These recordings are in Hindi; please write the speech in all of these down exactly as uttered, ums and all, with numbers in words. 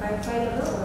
फाइव फाइव लगा हुआ है।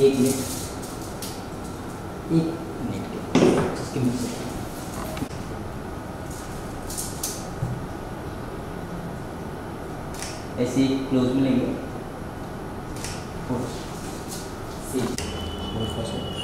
एक मिनट एक मिनट जिसके मिनट ऐसे क्लोज में लेंगे four six four percent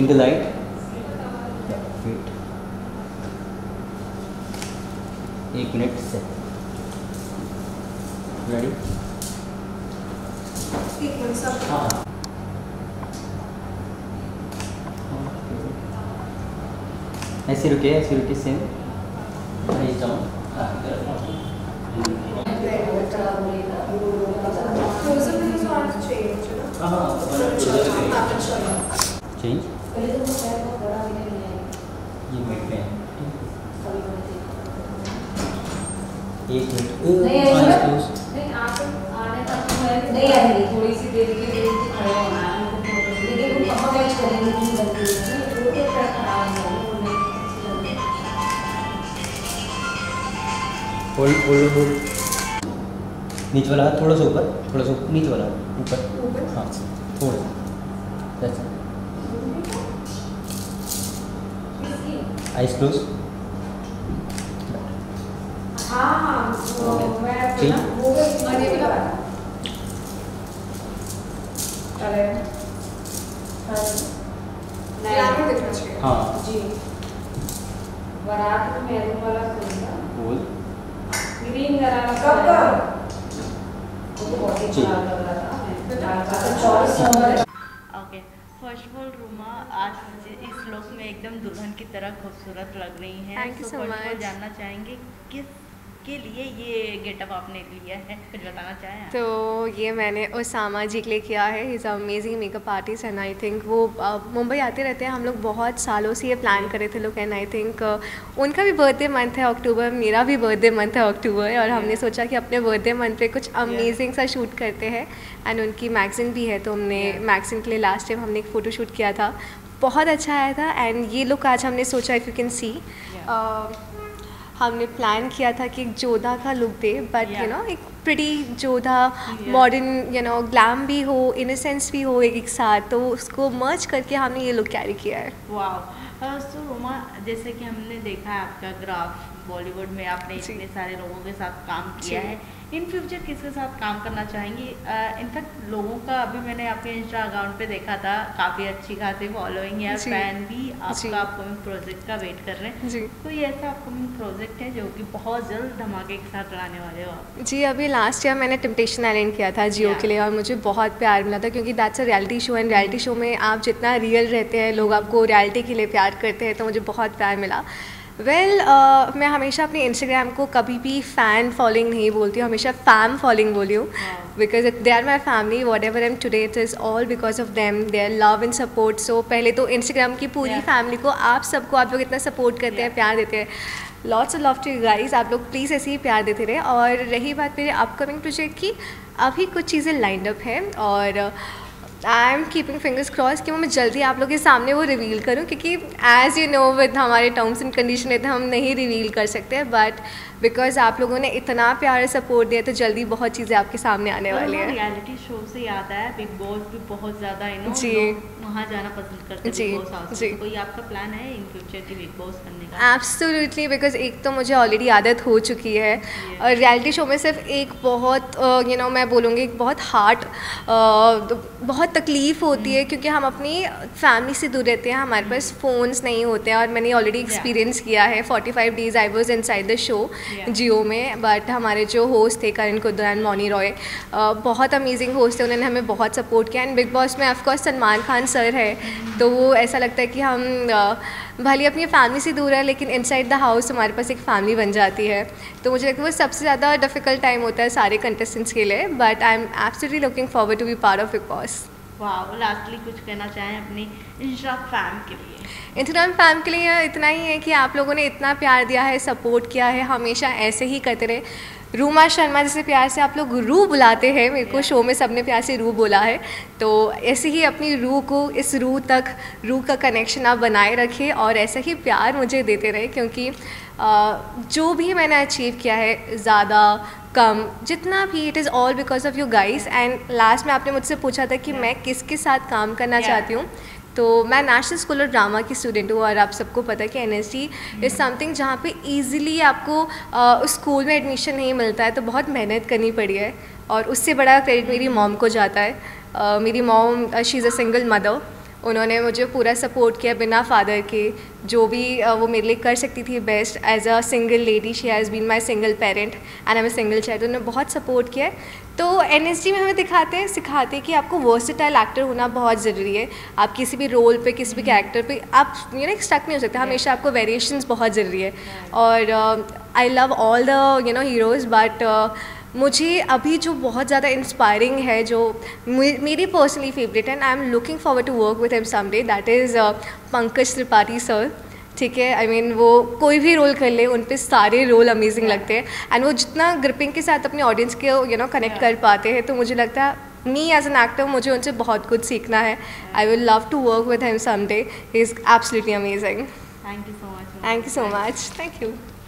in the light yeah, wait एक मिनट से ready एक मिनट सब हाँ ऐसे रुके ऐसे रुके सेम नहीं जाओ change पहले तो मुझे बहुत बड़ा मिला है ये बैक पैन एक मिनट नहीं नहीं आप आने का तो नहीं है थोड़ी सी देर के लिए खड़े होना है लेकिन बहुत मैच करेंगे नहीं बनती है तो एक तरह खराब है वो नहीं होल्ड होल्ड होल्ड नीचे वाला थोड़ा सा ऊपर थोड़ा सा नीचे वाला ऊपर ऊपर हाँ थोड़ा दैट्स eyes closed हाँ तो मैं ना वो अरे क्या बात अरे नहीं आपको देखना चाहिए हाँ जी बरात में मेरे वाला खुला बोल ग्रीन कलर कब कब वो बहुत ही अच्छा लग रहा था मैं आपका choice number first of all Ruma आज मुझे इस लुक में एकदम दुल्हन की तरह खूबसूरत लग रही हैं। Thank you so much. जानना चाहेंगे किस के लिए ये गेटअप आपने लिया है, कुछ बताना चाहें? तो ये मैंने उसामा जी के लिए किया है, is amazing makeup artist and I think वो uh, मुंबई आते रहते हैं, हम लोग बहुत सालों से ये प्लान करे थे लोग एंड आई थिंक उनका भी बर्थडे मंथ है अक्टूबर, मेरा भी बर्थडे मंथ है अक्टूबर, और हमने सोचा कि अपने बर्थडे मंथ पे कुछ अमेजिंग सा शूट करते हैं एंड उनकी मैगजीन भी है तो हमने मैगजीन के लिए लास्ट टाइम हमने एक फ़ोटो शूट किया था, बहुत अच्छा आया था एंड ये लुक आज हमने सोचा इफ़ यू कैन सी हमने प्लान किया था कि एक जोधा का लुक दे बट यू नो एक pretty Jodha modern you know glam भी हो इनोसेंस भी हो एक, एक साथ, तो उसको मर्ज करके हमने ये लुक कैरी किया है। वाह, तो रुमा जैसे कि हमने देखा है आपका ग्राफ बॉलीवुड में, आपने इतने सारे लोगों के साथ काम किया है, इन फ्यूचर किसके साथ काम करना चाहेंगी? इनफैक्ट uh, लोगों का अभी मैंने आपके इंस्टा अकाउंट पे देखा था, काफ़ी अच्छी खासी फॉलोइंग है, फैन भी आपका अपकमिंग प्रोजेक्ट का वेट कर रहे हैं, कोई ऐसा अपकमिंग प्रोजेक्ट है जो कि बहुत जल्द धमाके के साथ लाने वाले हो आप? जी, अभी लास्ट ईयर मैंने टेम्पटेशन आइलैंड किया था जियो के लिए और मुझे बहुत प्यार मिला था क्योंकि that's a reality show and reality show में आप जितना रियल रहते हैं लोग आपको रियलिटी के लिए प्यार करते हैं, तो मुझे बहुत प्यार मिला। वेल well, uh, मैं हमेशा अपने इंस्टाग्राम को कभी भी फ़ैन फॉलोइंग नहीं बोलती हूँ, हमेशा फैम फॉलोइंग बोली हूँ because they are my family, whatever I am today it is all because of them, their love and support. So पहले तो इंस्टाग्राम की पूरी yeah. फैमिली को, आप सबको, आप लोग इतना सपोर्ट करते yeah. हैं, प्यार देते हैं, lots of love to you guys, आप लोग प्लीज़ ऐसे ही प्यार देते रहे। और रही बात मेरे अपकमिंग प्रोजेक्ट की, अभी कुछ चीज़ें लाइंड अप हैं और I am keeping fingers cross कि मैं जल्दी आप लोग के सामने वो रिवील करूँ क्योंकि एज़ यू नो विद हमारे टर्म्स एंड कंडीशन इतना हम नहीं रिवील कर सकते, बट बिकॉज आप लोगों ने इतना प्यार सपोर्ट दिया तो जल्दी बहुत चीज़ें आपके सामने आने वाली हैं। रियलिटी शो से याद आया, बिग बॉस भी बहुत ज़्यादा यू नो जी वहाँ जाना पसंद करते हैं, बिग बॉस हाउस। कोई आपका प्लान है इन फ्यूचर की बिग बॉस करने का? एब्सोल्युटली, बिकॉज एक तो मुझे ऑलरेडी आदत हो चुकी है और रियलिटी शो में सिर्फ एक बहुत यू नो मैं बोलूँगी बहुत हार्ड बहुत तकलीफ़ होती है क्योंकि हम अपनी फैमिली से दूर रहते हैं, हमारे पास फ़ोन्स नहीं होते हैं और मैंने ऑलरेडी एक्सपीरियंस किया है। पैंतालीस days I was inside the show Jio में, बट हमारे जो होस्ट थे करण कुंद्रा एंड मोनी रॉय, बहुत अमेजिंग होस्ट थे, उन्होंने हमें बहुत सपोर्ट किया एंड बिग बॉस में ऑफकोर्स सलमान खान सर है तो वो ऐसा लगता है कि हम भले अपनी फैमिली से दूर है लेकिन इनसाइड द हाउस हमारे पास एक फैमिली बन जाती है, तो मुझे लगता है वो सबसे ज़्यादा डिफ़िकल्ट टाइम होता है सारे कंटेस्टेंट्स के लिए, but I am absolutely looking forward to be part of Bigg Boss. वाह, लास्टली कुछ कहना चाहें अपनी इंस्टाग्राम फैम के लिए? इंस्टाग्राम फैम के लिए इतना ही है कि आप लोगों ने इतना प्यार दिया है, सपोर्ट किया है, हमेशा ऐसे ही करते रहे। रूमा शर्मा जैसे प्यार से आप लोग रू बुलाते हैं मेरे को, शो में सबने प्यार से रू बोला है, तो ऐसे ही अपनी रू को, इस रू तक रू का कनेक्शन आप बनाए रखें और ऐसा ही प्यार मुझे देते रहे क्योंकि जो भी मैंने अचीव किया है, ज़्यादा कम जितना भी, it is all because of you guys. And last में आपने मुझसे पूछा था कि yeah. मैं किसके साथ काम करना yeah. चाहती हूँ, तो मैं नेशनल स्कूल ऑफ ड्रामा की स्टूडेंट हूँ और आप सबको पता है कि N S D is something जहाँ पे ईजिली आपको आ, उस स्कूल में एडमिशन नहीं मिलता है, तो बहुत मेहनत करनी पड़ी है और उससे बड़ा क्रेडिट मेरी मॉम को जाता है। आ, मेरी mom she is a single mother, उन्होंने मुझे पूरा सपोर्ट किया बिना फादर के, जो भी वो मेरे लिए कर सकती थी best as a single lady, she has been my single parent and I am single child, उन्होंने बहुत सपोर्ट किया। तो एन एस डी में हमें दिखाते हैं, सिखाते हैं कि आपको वर्सेटाइल एक्टर होना बहुत ज़रूरी है, आप किसी भी रोल पे, किसी भी कैरेक्टर पे आप यू नो स्टक नहीं हो सकते, हमेशा आपको वेरिएशंस बहुत ज़रूरी है। और I love all the you know heroes, but मुझे अभी जो बहुत ज़्यादा इंस्पायरिंग है, जो मेरी personally favourite and I am looking forward to work with him someday, that is Pankaj Tripathi sir. ठीक है, आई I मीन mean, वो कोई भी रोल कर ले, उन पे सारे रोल अमेजिंग yeah. लगते हैं एंड वो जितना ग्रिपिंग के साथ अपने ऑडियंस के यू नो कनेक्ट कर पाते हैं, तो मुझे लगता है मी एज एन एक्टर मुझे उनसे बहुत कुछ सीखना है। I will love to work with him someday, he is absolutely amazing. Thank you so much. Thank you so much. Thank you.